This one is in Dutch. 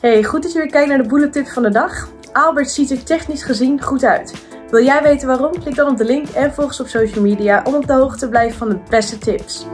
Hey, goed dat je weer kijkt naar de bulletip van de dag. Aalberts ziet er technisch gezien goed uit. Wil jij weten waarom? Klik dan op de link en volg ons op social media om op de hoogte te blijven van de beste tips.